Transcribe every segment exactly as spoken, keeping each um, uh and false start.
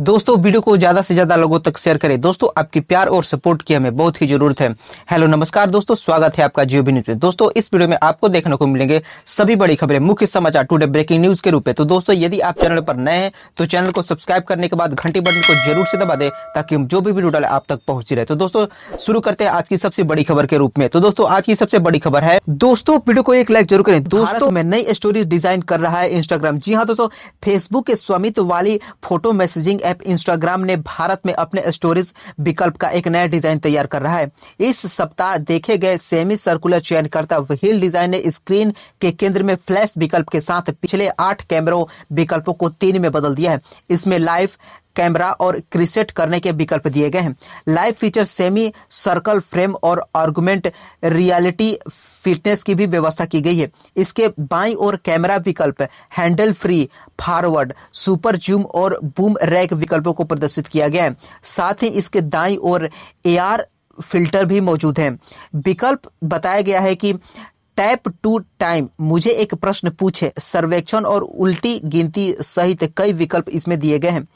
दोस्तों वीडियो को ज्यादा से ज्यादा लोगों तक शेयर करें। दोस्तों आपकी प्यार और सपोर्ट की हमें बहुत ही जरूरत है। हेलो नमस्कार दोस्तों, स्वागत है आपका जियो न्यूज में। दोस्तों इस वीडियो में आपको देखने को मिलेंगे सभी बड़ी खबरें, मुख्य समाचार, टुडे ब्रेकिंग न्यूज के रूप में। तो दोस्तों यदि आप चैनल पर नए हैं तो चैनल को सब्सक्राइब करने के बाद घंटी बटन को जरूर से दबा दे ताकि हम जो भी वीडियो डाले आप तक पहुंची रहे। तो दोस्तों शुरू करते हैं आज की सबसे बड़ी खबर के रूप में। तो दोस्तों आज की सबसे बड़ी खबर है, दोस्तों वीडियो को एक लाइक जरूर करें। दोस्तों में नई स्टोरी डिजाइन कर रहा है इंस्टाग्राम। जी हाँ दोस्तों, फेसबुक के स्वामित्व वाली फोटो मैसेजिंग ऐप इंस्टाग्राम ने भारत में अपने स्टोरीज विकल्प का एक नया डिजाइन तैयार कर रहा है। इस सप्ताह देखे गए सेमी सर्कुलर चयन करता व्हील डिजाइन ने स्क्रीन के केंद्र में फ्लैश विकल्प के साथ पिछले आठ कैमरों विकल्पों को तीन में बदल दिया है। इसमें लाइव कैमरा और क्रीसेट करने के विकल्प दिए गए हैं। Live feature semi circle frame और ऑगमेंटेड रियलिटी फिटनेस की भी व्यवस्था की गई है। इसके बाईं ओर कैमरा विकल्प, handle free, forward, super zoom और बूम रैक विकल्पों को प्रदर्शित किया गया है। साथ ही इसके दाईं ओर एआर फिल्टर भी मौजूद है। विकल्प बताया गया है कि टैप टू टाइम, मुझे एक प्रश्न पूछे, सर्वेक्षण और उल्टी गिनती सहित कई विकल्प इसमें दिए गए हैं।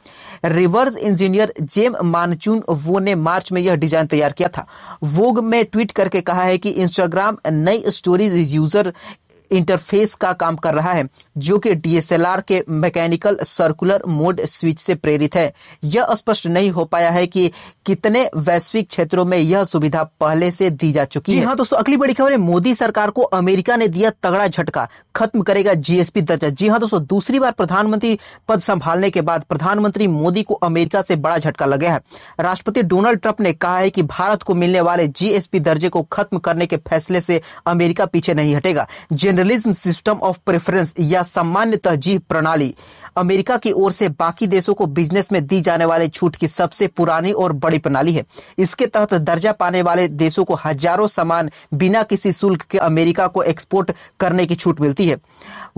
रिवर्स इंजीनियर जेम मानचून वो ने मार्च में यह डिजाइन तैयार किया था। वोग में ट्वीट करके कहा है कि इंस्टाग्राम नई स्टोरीज यूजर इंटरफेस का काम कर रहा है जो कि डीएसएलआर के मैकेनिकल सर्कुलर मोड स्विच से प्रेरित है। यह स्पष्ट नहीं हो पाया है कि कितने वैश्विक क्षेत्रों में यह सुविधा पहले से दी जा चुकी है। हाँ दोस्तों, अगली बड़ी खबर है, मोदी सरकार को अमेरिका ने दिया तगड़ा झटका, खत्म करेगा जीएसपी दर्जा। जी हाँ दोस्तों, दूसरी बार प्रधानमंत्री पद संभालने के बाद प्रधानमंत्री मोदी को अमेरिका से बड़ा झटका लगा है। राष्ट्रपति डोनाल्ड ट्रंप ने कहा है कि भारत को मिलने वाले जीएसपी दर्जे को खत्म करने के फैसले से अमेरिका पीछे नहीं हटेगा। जनरलिज्म सिस्टम ऑफ प्रेफरेंस या सामान्य तरजीह प्रणाली अमेरिका की ओर से बाकी देशों को बिजनेस में दी जाने वाले छूट की सबसे पुरानी और बड़ी प्रणाली है। इसके तहत दर्जा पाने वाले देशों को हजारों सामान बिना किसी शुल्क के अमेरिका को एक्सपोर्ट करने की छूट मिलती है।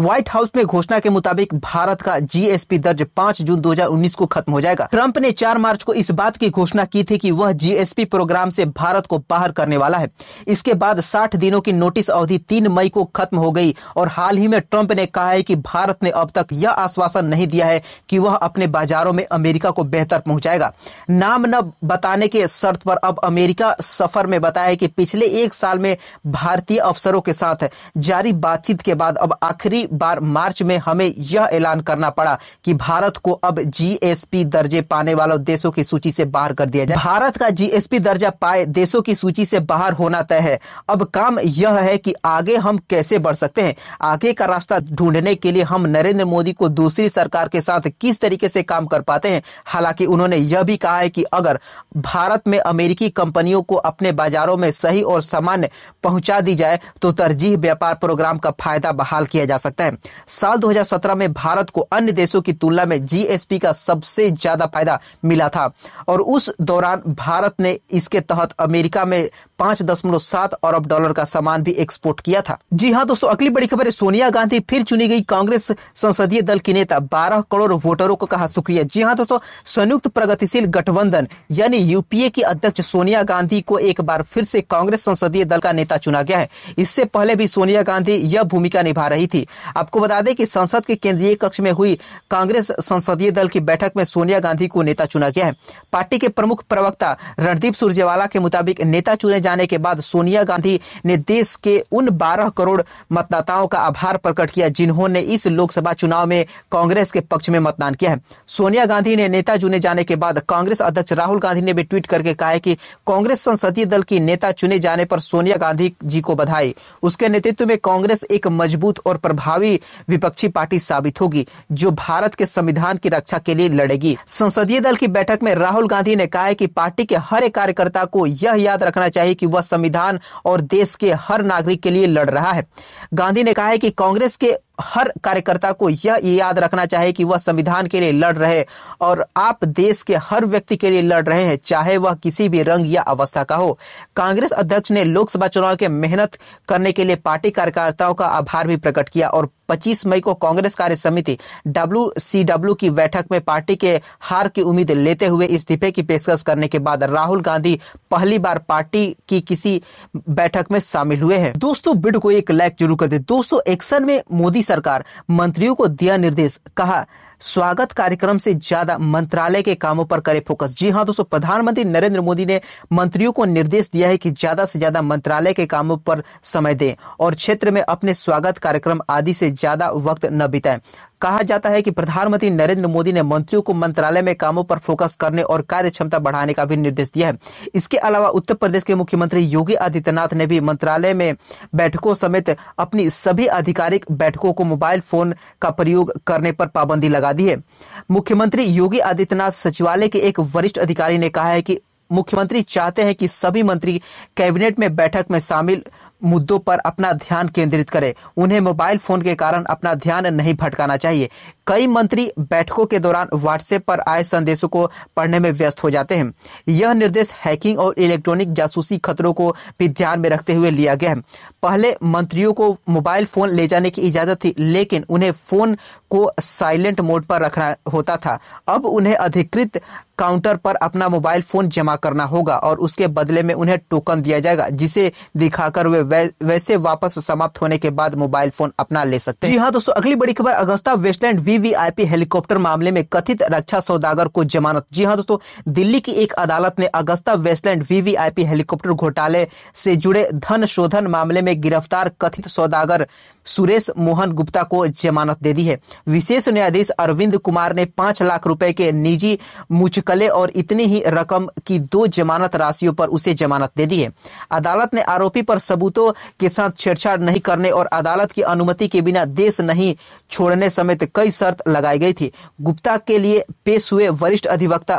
व्हाइट हाउस में घोषणा के मुताबिक भारत का जीएसपी दर्ज पाँच जून दो हजार उन्नीस को खत्म हो जाएगा। ट्रंप ने चार मार्च को इस बात की घोषणा की थी कि वह जीएसपी प्रोग्राम से भारत को बाहर करने वाला है। इसके बाद साठ दिनों की नोटिस अवधि तीन मई को खत्म हो गई और हाल ही में ट्रंप ने कहा है कि भारत ने अब तक यह आश्वासन नहीं दिया है कि वह अपने बाजारों में अमेरिका को बेहतर पहुंचाएगा। नाम न बताने के शर्त पर अब अमेरिका सफर में बताया कि पिछले एक साल में भारतीय अफसरों के साथ जारी बातचीत के बाद अब आखिरी बार मार्च में हमें यह ऐलान करना पड़ा कि भारत को अब जीएसपी दर्जे पाने वालों देशों की सूची से बाहर कर दिया जाए। भारत का जीएसपी दर्जा पाए देशों की सूची से बाहर होना तय है। अब काम यह है कि आगे हम कैसे बढ़ सकते हैं। आगे का रास्ता ढूंढने के लिए हम नरेंद्र मोदी को दूसरी सरकार के साथ किस तरीके से काम कर पाते हैं। हालांकि उन्होंने यह भी कहा है कि अगर भारत में अमेरिकी कंपनियों को अपने बाजारों में सही और सामान्य पहुंचा दी जाए तो तरजीह व्यापार प्रोग्राम का फायदा बहाल किया जा सकता है। साल दो हजार सत्रह में भारत को अन्य देशों की तुलना में जीएसपी का सबसे ज्यादा फायदा मिला था और उस दौरान भारत ने इसके तहत अमेरिका में पांच दशमलव सात अरब डॉलर का सामान भी एक्सपोर्ट किया था। जी हाँ दोस्तों, अगली बड़ी खबर है, सोनिया गांधी फिर चुनी गई कांग्रेस संसदीय दल की नेता। बारह करोड़ वोटरों को कहा शुक्रिया। जी हाँ दोस्तों, संयुक्त प्रगतिशील गठबंधन यानी यूपीए की अध्यक्ष सोनिया गांधी को एक बार फिर से कांग्रेस संसदीय दल का नेता चुना गया है। इससे पहले भी सोनिया गांधी यह भूमिका निभा रही थी। आपको बता दें कि संसद के केंद्रीय कक्ष में हुई कांग्रेस संसदीय दल की बैठक में सोनिया गांधी को नेता चुना गया है। पार्टी के प्रमुख प्रवक्ता रणदीप सुरजेवाला के मुताबिक नेता चुने जाने के बाद सोनिया गांधी ने देश के उन बारह करोड़ मतदाताओं का आभार प्रकट किया जिन्होंने इस लोकसभा चुनाव में कांग्रेस के पक्ष में मतदान किया है। सोनिया गांधी ने नेता चुने जाने के बाद कांग्रेस अध्यक्ष राहुल गांधी ने भी ट्वीट करके कहा है कि कांग्रेस संसदीय दल की नेता चुने जाने पर सोनिया गांधी जी को बधाई। उसके नेतृत्व में कांग्रेस एक मजबूत और प्रभावी विपक्षी पार्टी साबित होगी जो भारत के संविधान की रक्षा के लिए लड़ेगी। संसदीय दल की बैठक में राहुल गांधी ने कहा है कि पार्टी के हर एक कार्यकर्ता को यह याद रखना चाहिए कि वह संविधान और देश के हर नागरिक के लिए लड़ रहा है। गांधी ने कहा है कि कांग्रेस के हर कार्यकर्ता को यह याद रखना चाहिए कि वह संविधान के लिए लड़ रहे और आप देश के हर व्यक्ति के लिए लड़ रहे हैं, चाहे वह किसी भी रंग या अवस्था का हो। कांग्रेस अध्यक्ष ने लोकसभा चुनाव के मेहनत करने के लिए पार्टी कार्यकर्ताओं का आभार भी प्रकट किया और पच्चीस मई को कांग्रेस कार्य समिति डब्ल्यू सी डब्ल्यू की बैठक में पार्टी के हार की उम्मीद लेते हुए इस्तीफे की पेशकश करने के बाद राहुल गांधी पहली बार पार्टी की किसी बैठक में शामिल हुए हैं। दोस्तों वीडियो को एक लाइक जरूर कर दे। दोस्तों एक्शन में मोदी सरकार, मंत्रियों को दिया निर्देश, कहा स्वागत कार्यक्रम से ज्यादा मंत्रालय के कामों पर करे फोकस। जी हाँ दोस्तों, प्रधानमंत्री नरेंद्र मोदी ने मंत्रियों को निर्देश दिया है कि ज्यादा से ज्यादा मंत्रालय के कामों पर समय दें और क्षेत्र में अपने स्वागत कार्यक्रम आदि से ज्यादा वक्त न बिताएं। कहा जाता है कि प्रधानमंत्री नरेंद्र मोदी ने मंत्रियों को मंत्रालय में कामों पर फोकस करने और कार्यक्षमता बढ़ाने का भी निर्देश दिया है। इसके अलावा उत्तर प्रदेश के मुख्यमंत्री योगी आदित्यनाथ ने भी मंत्रालय में बैठकों समेत अपनी सभी आधिकारिक बैठकों को मोबाइल फोन का प्रयोग करने पर पाबंदी लगा दी है। मुख्यमंत्री योगी आदित्यनाथ सचिवालय के एक वरिष्ठ अधिकारी ने कहा है कि मुख्यमंत्री चाहते हैं कि सभी मंत्री कैबिनेट में बैठक में शामिल मुद्दों पर अपना ध्यान केंद्रित करें, उन्हें मोबाइल फोन के कारण अपना ध्यान नहीं भटकाना चाहिए। कई मंत्री बैठकों के दौरान व्हाट्सएप पर आए संदेशों को पढ़ने में व्यस्त हो जाते हैं। यह निर्देश हैकिंग और इलेक्ट्रॉनिक जासूसी खतरों को भी ध्यान में रखते हुए लिया गया है। पहले मंत्रियों को मोबाइल फोन ले जाने की इजाजत थी, लेकिन उन्हें फोन को साइलेंट मोड पर रखना होता था। अब उन्हें अधिकृत काउंटर पर अपना मोबाइल फोन जमा करना होगा और उसके बदले में उन्हें टोकन दिया जाएगा, जिसे दिखाकर वे वैसे वापस समाप्त होने के बाद मोबाइल फोन अपना ले सकते हैं। जी हाँ दोस्तों, अगली बड़ी खबर अगस्ता वेस्टलैंड वीवीआईपी हेलीकॉप्टर मामले में कथित रक्षा सौदागर को जमानत। जी हाँ दोस्तों, दिल्ली की एक अदालत ने अगस्ता वेस्टलैंड वीवीआईपी हेलीकॉप्टर घोटाले से जुड़े धन शोधन मामले में गिरफ्तार कथित सौदागर सुरेश मोहन गुप्ता को जमानत दे दी है। विशेष न्यायाधीश अरविंद कुमार ने पांच लाख रुपए के निजी मुचकले और इतनी ही रकम की दो जमानत राशियों पर उसे जमानत दे दी है। अदालत ने आरोपी पर सबूतों के साथ छेड़छाड़ नहीं करने और अदालत की अनुमति के बिना देश नहीं छोड़ने समेत कई शर्त लगाई गई थी। गुप्ता के लिए पेश हुए वरिष्ठ अधिवक्ता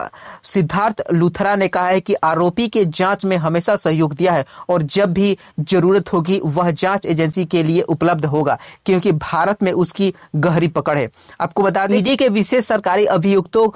सिद्धार्थ लूथरा ने कहा है कि आरोपी के जांच में हमेशा सहयोग दिया है और जब भी जरूरत होगी वह जांच एजेंसी के लिए उपलब्ध होगा, क्योंकि भारत में उसकी गहरी पकड़ है। आपको बता दें, ईडी के विशेष सरकारी अभियुक्तों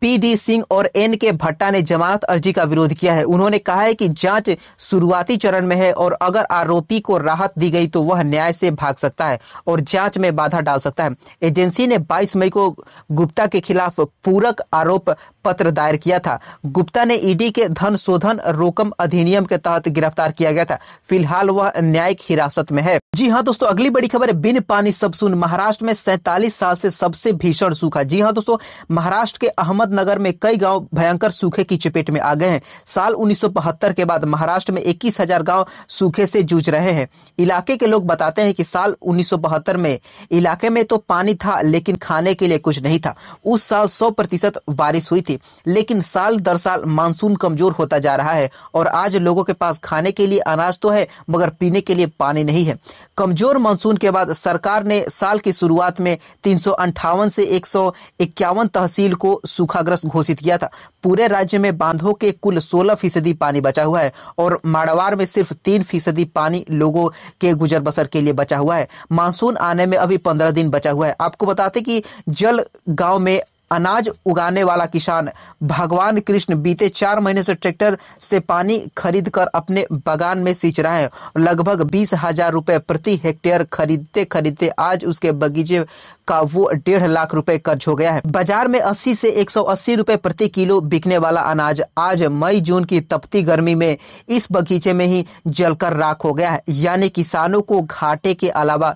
पीडी सिंह और एन के भट्टा ने जमानत अर्जी का विरोध किया है। उन्होंने कहा है कि जांच शुरुआती चरण में है और अगर आरोपी को राहत दी गई तो वह न्याय से भाग सकता है और जांच में बाधा डाल सकता है। एजेंसी ने बाईस मई को गुप्ता के खिलाफ पूरक आरोप पत्र दायर किया था। गुप्ता ने ईडी के धन शोधन रोकम अधिनियम के तहत गिरफ्तार किया गया था। फिलहाल वह न्यायिक हिरासत में है। जी हाँ दोस्तों, अगली बड़ी खबर बिन पानी सब सुन। महाराष्ट्र में सैंतालीस साल से सबसे भीषण सूखा। जी हाँ दोस्तों, महाराष्ट्र के अहमदनगर में कई गांव भयंकर सूखे की चपेट में आ गए हैं। साल उन्नीस सौ बहत्तर के बाद महाराष्ट्र में इक्कीस हजार गाँव सूखे से जूझ रहे हैं। इलाके के लोग बताते हैं कि साल उन्नीस सौ बहत्तर में इलाके में तो पानी था लेकिन खाने के लिए कुछ नहीं था। उस साल सौ प्रतिशत बारिश हुई थी, लेकिन साल दर साल मानसून कमजोर होता जा रहा है और आज लोगों के पास खाने के लिए अनाज तो है मगर पीने के लिए पानी नहीं है। कमजोर मानसून के बाद सरकार ने साल की शुरुआत में तीन सौ अंठावन से एक सौ इक्यावन तहसील को सूखाग्रस्त घोषित किया था। पूरे राज्य में बांधों के कुल सोलह फीसदी पानी बचा हुआ है और माड़वाड़ में सिर्फ तीन फीसदी पानी लोगों के गुजर बसर के लिए बचा हुआ है। मानसून आने में अभी पंद्रह दिन बचा हुआ है। आपको बताते कि जल गांव में अनाज उगाने वाला किसान भगवान कृष्ण बीते चार महीने से ट्रैक्टर से पानी खरीद कर अपने बागान में सींच रहा है। लगभग बीस हजार रुपए प्रति हेक्टेयर खरीदते खरीदते आज उसके बगीचे का वो डेढ़ लाख रुपए कर्ज हो गया है। बाजार में अस्सी से एक सौ अस्सी रुपए प्रति किलो बिकने वाला अनाज आज मई जून की तपती गर्मी में इस बगीचे में ही जलकर राख हो गया है, यानी किसानों को घाटे के अलावा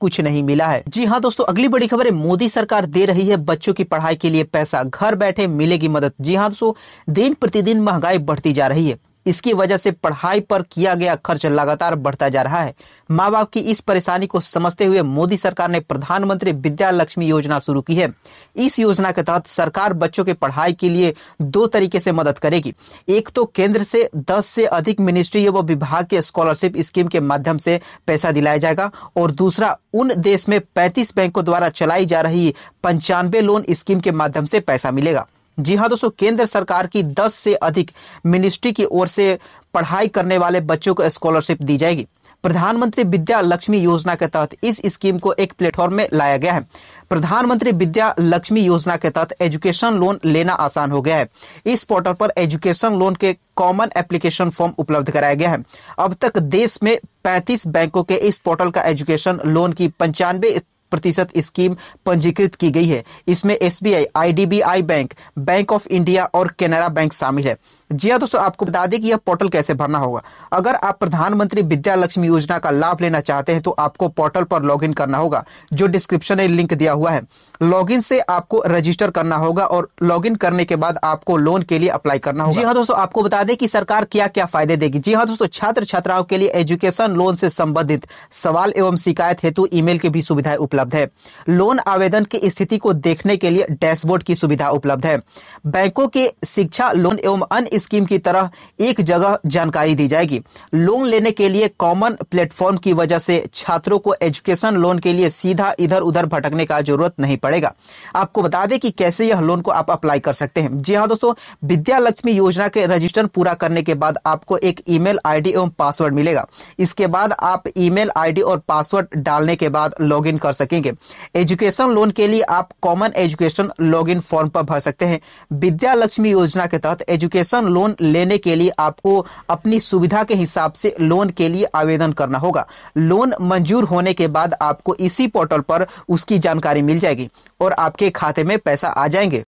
कुछ नहीं मिला है। जी हाँ दोस्तों, अगली बड़ी खबर है मोदी सरकार दे रही है बच्चों की पढ़ाई के लिए पैसा, घर बैठे मिलेगी मदद। जी हाँ दोस्तों, दिन प्रतिदिन महंगाई बढ़ती जा रही है। इसकी वजह से पढ़ाई पर किया गया खर्च लगातार बढ़ता जा रहा है। माँ बाप की इस परेशानी को समझते हुए मोदी सरकार ने प्रधानमंत्री विद्या लक्ष्मी योजना शुरू की है। इस योजना के तहत सरकार बच्चों के पढ़ाई के लिए दो तरीके से मदद करेगी। एक तो केंद्र से दस से अधिक मिनिस्ट्री एवं विभाग के स्कॉलरशिप स्कीम के माध्यम से पैसा दिलाया जाएगा और दूसरा उन देश में पैंतीस बैंकों द्वारा चलाई जा रही पंचानवे लोन स्कीम के माध्यम से पैसा मिलेगा। जी हाँ दोस्तों, केंद्र सरकार की दस से अधिक मिनिस्ट्री की ओर से पढ़ाई करने वाले बच्चों को स्कॉलरशिप दी जाएगी। प्रधानमंत्री विद्या लक्ष्मी योजना के तहत इस स्कीम को एक प्लेटफॉर्म में लाया गया है। प्रधानमंत्री विद्या लक्ष्मी योजना के तहत एजुकेशन लोन लेना आसान हो गया है। इस पोर्टल पर एजुकेशन लोन के कॉमन एप्लीकेशन फॉर्म उपलब्ध कराया गया है। अब तक देश में पैंतीस बैंकों के इस पोर्टल का एजुकेशन लोन की पंचानवे प्रतिशत स्कीम पंजीकृत की गई है। इसमें SBI, IDBI bank, bank of India और केनरा बैंक शामिल है। जी हाँ दोस्तों, आपको बता दें कि यह पोर्टल कैसे भरना होगा। अगर आप प्रधानमंत्री विद्या लक्ष्मी योजना का लाभ लेना चाहते हैं तो आपको पोर्टल पर लॉगिन करना होगा, जो डिस्क्रिप्शन में लिंक दिया हुआ है। लॉगिन से आपको रजिस्टर करना होगा और लॉगिन करने के बाद आपको लोन के लिए अप्लाई करना होगा। जी हाँ दोस्तों, आपको बता दें कि सरकार क्या क्या फायदे देगी। जी हाँ दोस्तों, छात्र छात्राओं के लिए एजुकेशन लोन से संबंधित सवाल एवं शिकायत हेतु ईमेल की भी सुविधाएं उपलब्ध है। लोन आवेदन की स्थिति को देखने के लिए डैशबोर्ड की सुविधा उपलब्ध है। बैंकों के शिक्षा लोन एवं अन्य स्कीम की तरह एक जगह जानकारी दी जाएगी। लोन लेने के लिए कॉमन प्लेटफॉर्म की वजह से छात्रों को एजुकेशन लोन के लिए सीधा इधर उधर भटकने का जरूरत नहीं पड़ेगा। आपको बता दें कि कैसे यह लोन को आप अप्लाई कर सकते हैं। जी हाँ दोस्तों, विद्या लक्ष्मी योजना के रजिस्ट्रेशन पूरा करने के बाद आपको एक ईमेल आईडी एवं पासवर्ड मिलेगा। इसके बाद आप ईमेल आईडी और पासवर्ड डालने के बाद लॉगिन कर सकेंगे। एजुकेशन लोन के लिए आप कॉमन एजुकेशन लॉगिन फॉर्म पर भर सकते हैं। विद्या लक्ष्मी योजना के तहत एजुकेशन लोन लेने के लिए आपको अपनी सुविधा के हिसाब से लोन के लिए आवेदन करना होगा। लोन मंजूर होने के बाद आपको इसी पोर्टल पर उसकी जानकारी मिल जाएगी और आपके खाते में पैसा आ जाएंगे।